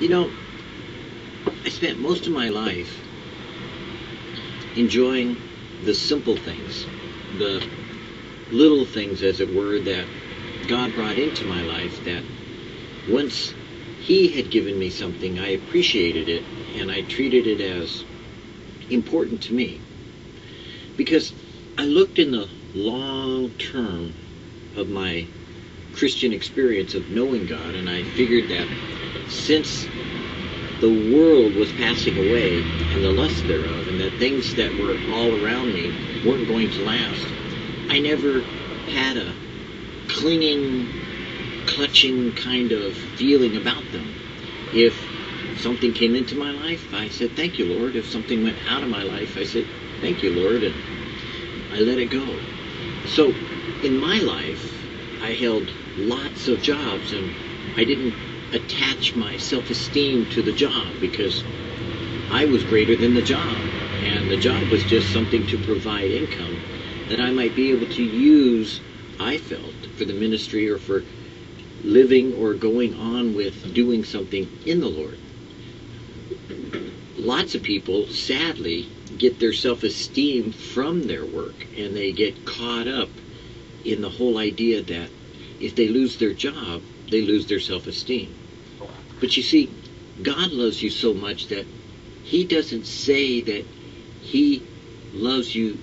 You know, I spent most of my life enjoying the simple things, the little things, as it were, that God brought into my life, that once He had given me something, I appreciated it, and I treated it as important to me. Because I looked in the long term of my Christian experience of knowing God, and I figured that since the world was passing away and the lust thereof, and the things that were all around me weren't going to last, I never had a clinging, clutching kind of feeling about them. If something came into my life, I said, "Thank you, Lord." If something went out of my life, I said, "Thank you, Lord," and I let it go. So in my life, I held lots of jobs, and I didn't attach my self-esteem to the job because I was greater than the job, and the job was just something to provide income that I might be able to use, I felt, for the ministry or for living or going on with doing something in the Lord. Lots of people, sadly, get their self-esteem from their work, and they get caught up in the whole idea that if they lose their job, they lose their self-esteem. But you see, God loves you so much that He doesn't say that He loves you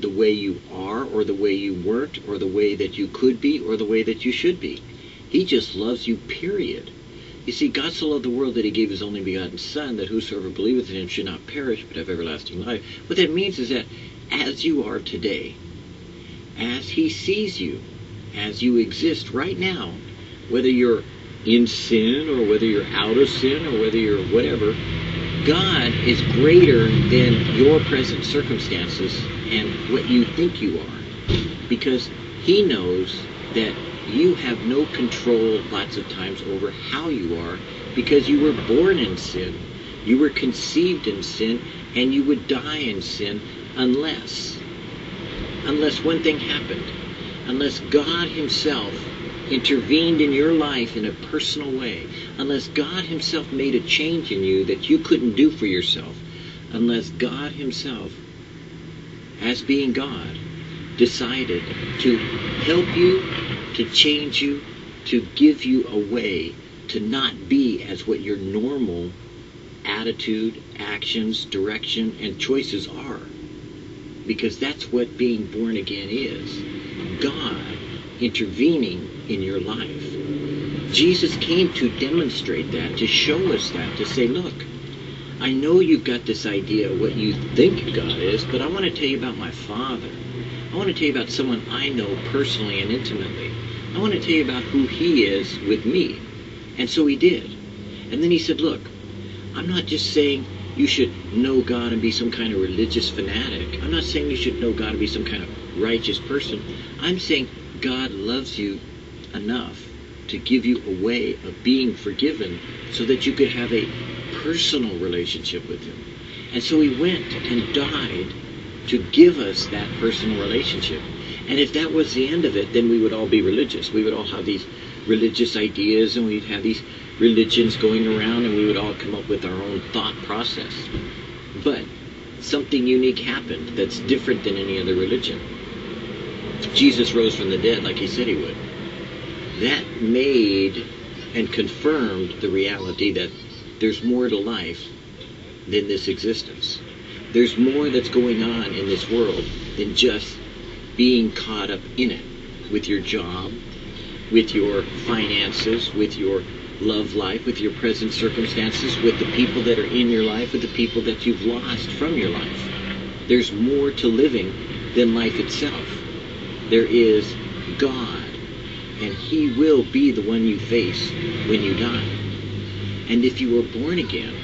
the way you are, or the way you weren't, or the way that you could be, or the way that you should be. He just loves you, period. You see, God so loved the world that He gave His only begotten Son, that whosoever believeth in Him should not perish, but have everlasting life. What that means is that as you are today, as He sees you, as you exist right now, whether you're in sin or whether you're out of sin or whether you're whatever, God is greater than your present circumstances and what you think you are, because He knows that you have no control lots of times over how you are, because you were born in sin, you were conceived in sin, and you would die in sin unless one thing happened. Unless God Himself intervened in your life in a personal way, unless God Himself made a change in you that you couldn't do for yourself, unless God Himself, as being God, decided to help you, to change you, to give you a way to not be as what your normal attitude, actions, direction, and choices are. Because that's what being born again is. God intervening in your life. Jesus came to demonstrate that, to show us that, to say, "Look, I know you've got this idea of what you think God is, but I want to tell you about my Father. I want to tell you about someone I know personally and intimately. I want to tell you about who He is with me." And so He did. And then He said, "Look, I'm not just saying you should know God and be some kind of religious fanatic. I'm not saying you should know God and be some kind of righteous person. I'm saying God loves you enough to give you a way of being forgiven so that you could have a personal relationship with Him." And so He went and died to give us that personal relationship. And if that was the end of it, then we would all be religious. We would all have these religious ideas, and we'd have these religions going around, and we would all come up with our own thought process. But something unique happened that's different than any other religion. Jesus rose from the dead like He said He would. That made and confirmed the reality that there's more to life than this existence. There's more that's going on in this world than just being caught up in it with your job, with your finances, with your love life, with your present circumstances, with the people that are in your life, with the people that you've lost from your life. There's more to living than life itself. There is God, and He will be the one you face when you die. And if you were born again,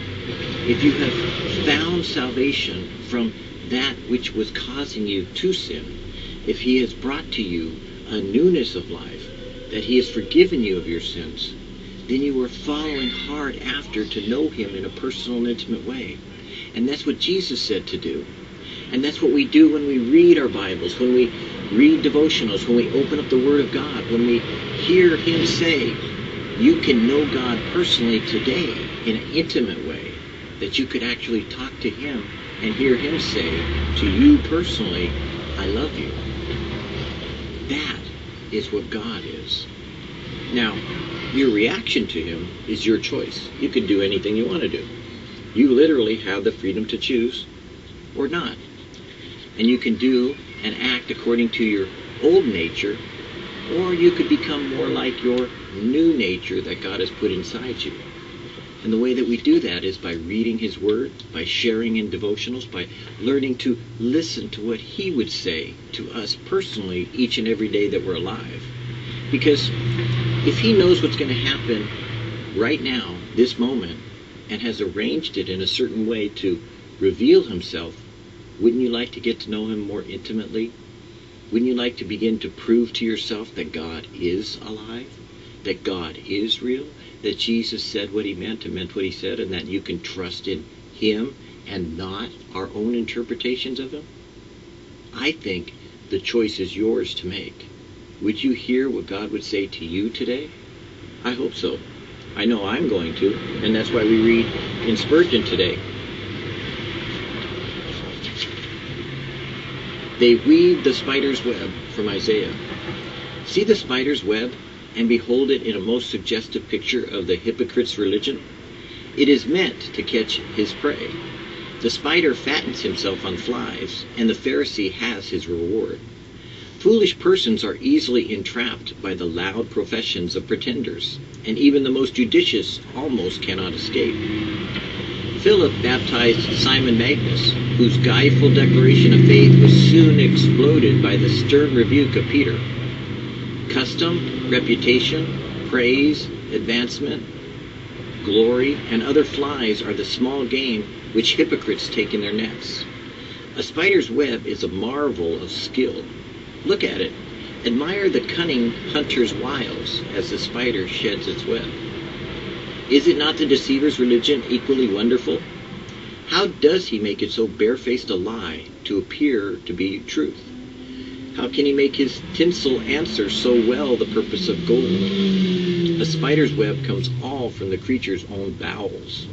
if you have found salvation from that which was causing you to sin, if He has brought to you a newness of life, that He has forgiven you of your sins, then you are following hard after to know Him in a personal and intimate way. And that's what Jesus said to do. And that's what we do when we read our Bibles, when we read devotionals, when we open up the Word of God, when we hear Him say, you can know God personally today in an intimate way, that you could actually talk to Him and hear Him say to you personally, I love you. That is what God is. Now, your reaction to Him is your choice. You can do anything you want to do. You literally have the freedom to choose or not. And you can do and act according to your old nature, or you could become more like your new nature that God has put inside you. And the way that we do that is by reading His Word, by sharing in devotionals, by learning to listen to what He would say to us personally each and every day that we're alive. Because if He knows what's going to happen right now, this moment, and has arranged it in a certain way to reveal Himself, wouldn't you like to get to know Him more intimately? Wouldn't you like to begin to prove to yourself that God is alive, that God is real, that Jesus said what He meant and meant what He said, and that you can trust in Him and not our own interpretations of Him? I think the choice is yours to make. Would you hear what God would say to you today? I hope so. I know I'm going to, and that's why we read in Spurgeon today. They weave the spider's web, from Isaiah. See the spider's web, and behold it in a most suggestive picture of the hypocrite's religion. It is meant to catch his prey. The spider fattens himself on flies, and the Pharisee has his reward. Foolish persons are easily entrapped by the loud professions of pretenders, and even the most judicious almost cannot escape. Philip baptized Simon Magnus, whose guileful declaration of faith was soon exploded by the stern rebuke of Peter. Custom, reputation, praise, advancement, glory, and other flies are the small game which hypocrites take in their nets. A spider's web is a marvel of skill. Look at it. Admire the cunning hunter's wiles as the spider sheds its web. Is it not the deceiver's religion equally wonderful? How does he make it so barefaced a lie to appear to be truth? How can he make his tinsel answer so well the purpose of gold? A spider's web comes all from the creature's own bowels.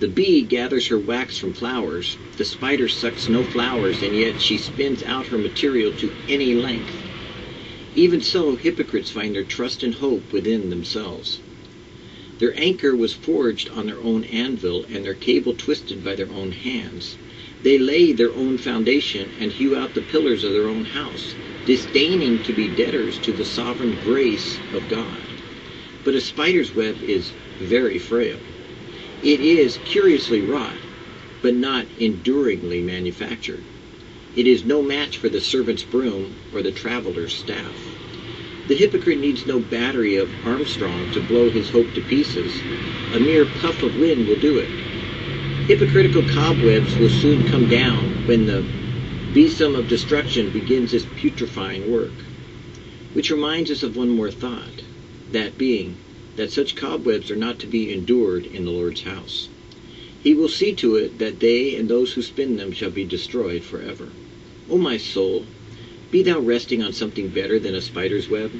The bee gathers her wax from flowers. The spider sucks no flowers, and yet she spins out her material to any length. Even so, hypocrites find their trust and hope within themselves. Their anchor was forged on their own anvil, and their cable twisted by their own hands. They lay their own foundation and hew out the pillars of their own house, disdaining to be debtors to the sovereign grace of God. But a spider's web is very frail. It is curiously wrought, but not enduringly manufactured. It is no match for the servant's broom or the traveler's staff. The hypocrite needs no battery of Armstrong to blow his hope to pieces. A mere puff of wind will do it. Hypocritical cobwebs will soon come down when the besom of destruction begins its putrefying work. Which reminds us of one more thought, that being that such cobwebs are not to be endured in the Lord's house. He will see to it that they and those who spin them shall be destroyed forever. O my soul, be thou resting on something better than a spider's web?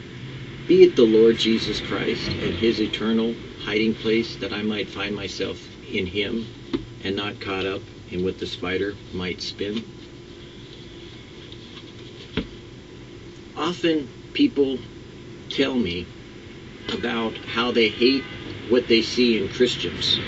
Be it the Lord Jesus Christ and His eternal hiding place, that I might find myself in Him and not caught up in what the spider might spin. Often people tell me about how they hate what they see in Christians.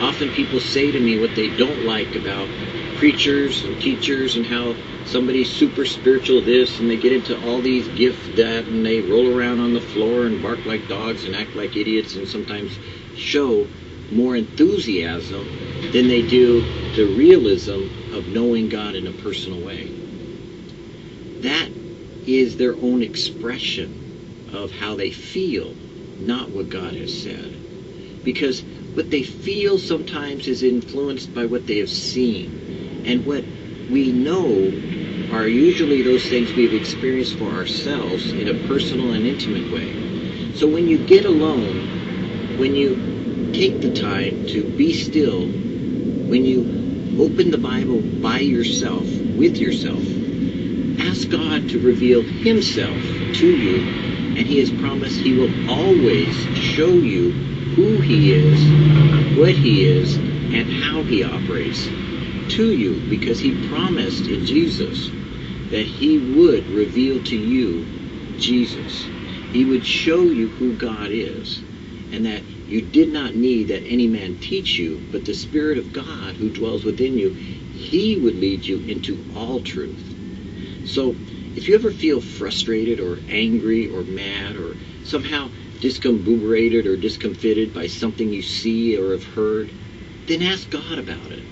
Often people say to me what they don't like about preachers and teachers, and how somebody's super spiritual this, and they get into all these gifts that, and they roll around on the floor and bark like dogs and act like idiots, and sometimes show more enthusiasm than they do the realism of knowing God in a personal way. That is their own expression of how they feel, not what God has said. Because what they feel sometimes is influenced by what they have seen, and what we know are usually those things we've experienced for ourselves in a personal and intimate way. So when you get alone, when you take the time to be still, when you open the Bible by yourself, with yourself, ask God to reveal Himself to you and he has promised he will always show you who he is, what he is, and how he operates to you, because he promised in Jesus that he would reveal to you Jesus. He would show you who God is, and that you did not need that any man teach you, but the Spirit of God who dwells within you, he would lead you into all truth. So if you ever feel frustrated or angry or mad or somehow discombobulated or discomfited by something you see or have heard, then ask God about it,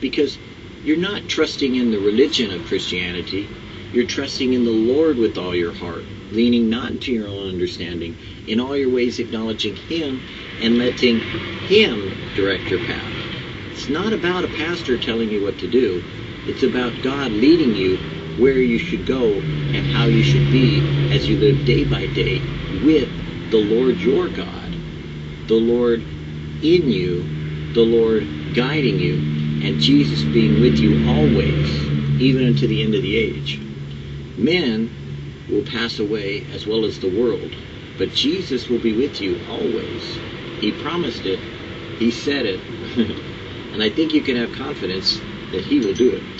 because you're not trusting in the religion of Christianity. You're trusting in the Lord with all your heart, leaning not into your own understanding, in all your ways acknowledging him and letting him direct your path. It's not about a pastor telling you what to do. It's about God leading you where you should go and how you should be as you live day by day with the Lord your God, the Lord in you, the Lord guiding you, and Jesus being with you always, even unto the end of the age. Men will pass away as well as the world, but Jesus will be with you always. He promised it, he said it, and I think you can have confidence that he will do it.